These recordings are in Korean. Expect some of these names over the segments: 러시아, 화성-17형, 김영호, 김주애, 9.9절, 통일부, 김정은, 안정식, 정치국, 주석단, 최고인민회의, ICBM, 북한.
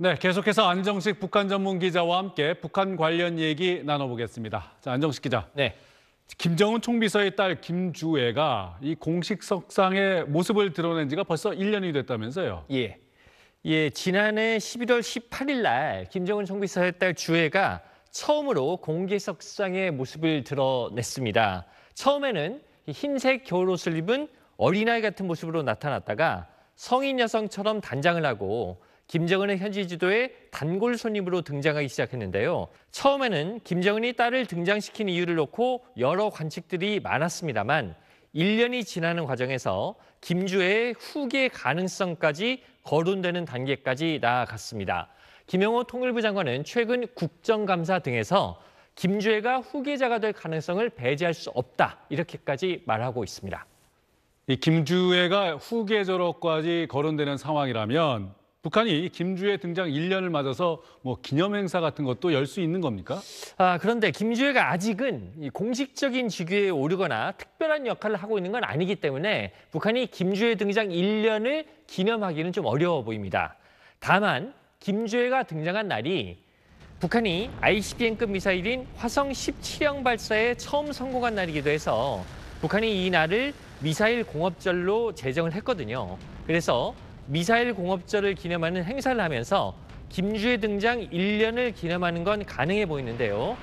네, 계속해서 안정식 북한 전문 기자와 함께 북한 관련 얘기 나눠보겠습니다. 자, 안정식 기자. 네. 김정은 총비서의 딸 김주애가 이 공식석상의 모습을 드러낸 지가 벌써 1년이 됐다면서요. 예, 지난해 11월 18일 날 김정은 총비서의 딸 주애가 처음으로 공개석상의 모습을 드러냈습니다. 처음에는 흰색 겨울옷을 입은 어린아이 같은 모습으로 나타났다가 성인 여성처럼 단장을 하고 김정은의 현지 지도에 단골 손님으로 등장하기 시작했는데요. 처음에는 김정은이 딸을 등장시킨 이유를 놓고 여러 관측들이 많았습니다만 1년이 지나는 과정에서 김주애의 후계 가능성까지 거론되는 단계까지 나아갔습니다. 김영호 통일부 장관은 최근 국정감사 등에서 김주애가 후계자가 될 가능성을 배제할 수 없다, 이렇게까지 말하고 있습니다. 이 김주애가 후계자로까지 거론되는 상황이라면 북한이 김주애 등장 1년을 맞아서 뭐 기념 행사 같은 것도 열 수 있는 겁니까? 그런데 김주애가 아직은 공식적인 직위에 오르거나 특별한 역할을 하고 있는 건 아니기 때문에 북한이 김주애 등장 1년을 기념하기는 좀 어려워 보입니다. 다만 김주애가 등장한 날이 북한이 ICBM급 미사일인 화성-17형 발사에 처음 성공한 날이기도 해서 북한이 이 날을 미사일 공업절로 제정을 했거든요. 그래서 미사일 공업절을 기념하는 행사를 하면서 김주애 등장 1년을 기념하는 건 가능해 보이는데요.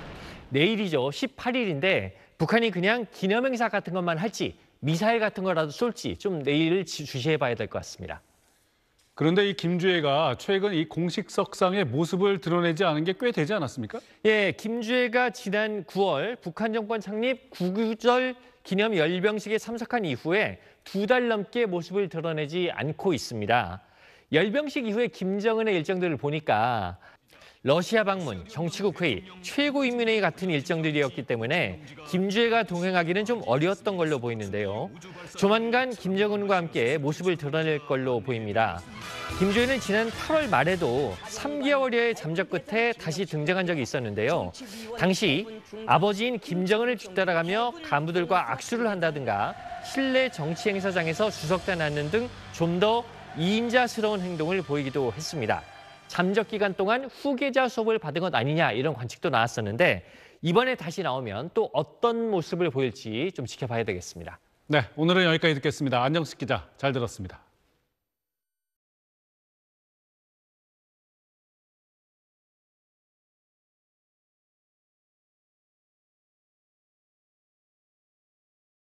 내일이죠. 18일인데 북한이 그냥 기념 행사 같은 것만 할지 미사일 같은 거라도 쏠지 좀 내일을 주시해 봐야 될 것 같습니다. 그런데 이 김주애가 최근 이 공식석상의 모습을 드러내지 않은 게 꽤 되지 않았습니까? 예, 김주애가 지난 9월 북한 정권 창립 9.9절 기념 열병식에 참석한 이후에 2달 넘게 모습을 드러내지 않고 있습니다. 열병식 이후에 김정은의 일정들을 보니까 러시아 방문, 정치국 회의, 최고인민회의 같은 일정들이었기 때문에 김주애가 동행하기는 좀 어려웠던 걸로 보이는데요. 조만간 김정은과 함께 모습을 드러낼 걸로 보입니다. 김주애는 지난 8월 말에도 3개월여의 잠적 끝에 다시 등장한 적이 있었는데요. 당시 아버지인 김정은을 뒤따라가며 간부들과 악수를 한다든가 실내 정치 행사장에서 주석단 앉는 등 좀 더 이인자스러운 행동을 보이기도 했습니다. 잠적 기간 동안 후계자 수업을 받은 것 아니냐, 이런 관측도 나왔었는데 이번에 다시 나오면 또 어떤 모습을 보일지 좀 지켜봐야 되겠습니다. 네, 오늘은 여기까지 듣겠습니다. 안정식 기자, 잘 들었습니다.